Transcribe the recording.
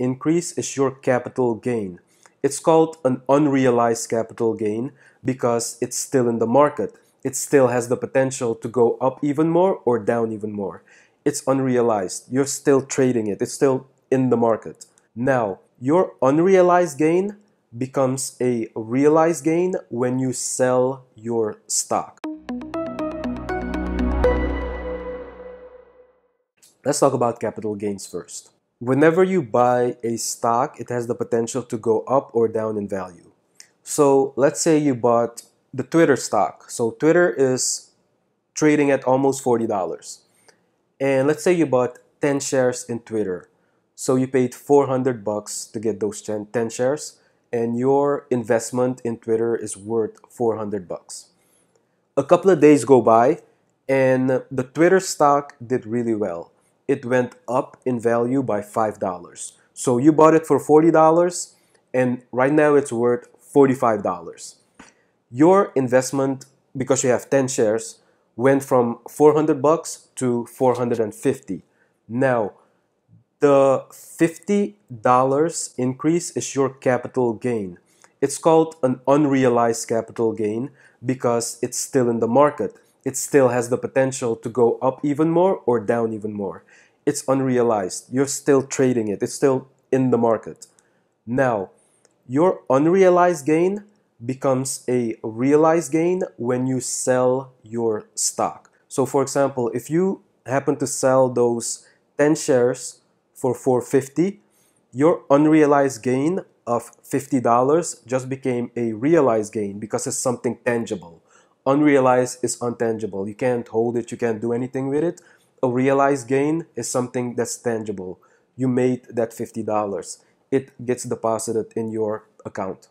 increase is your capital gain. It's called an unrealized capital gain because it's still in the market. It still has the potential to go up even more or down even more. It's unrealized. You're still trading it. It's still in the market. Now, your unrealized gain becomes a realized gain when you sell your stock. Let's talk about capital gains first. Whenever you buy a stock, it has the potential to go up or down in value. So let's say you bought the Twitter stock. So Twitter is trading at almost $40. And let's say you bought 10 shares in Twitter. So you paid $400 to get those 10 shares, and your investment in Twitter is worth $400. A couple of days go by, and the Twitter stock did really well. It went up in value by $5. So you bought it for $40, and right now it's worth $45. Your investment, because you have 10 shares, went from $400 to $450. Now, the $50 increase is your capital gain. It's called an unrealized capital gain because it's still in the market. It still has the potential to go up even more or down even more. It's unrealized. You're still trading it. It's still in the market. Now, your unrealized gain becomes a realized gain when you sell your stock. So for example, if you happen to sell those 10 shares for $450, your unrealized gain of $50 just became a realized gain because it's something tangible. Unrealized is untangible. You can't hold it, you can't do anything with it. A realized gain is something that's tangible. You made that $50. It gets deposited in your account.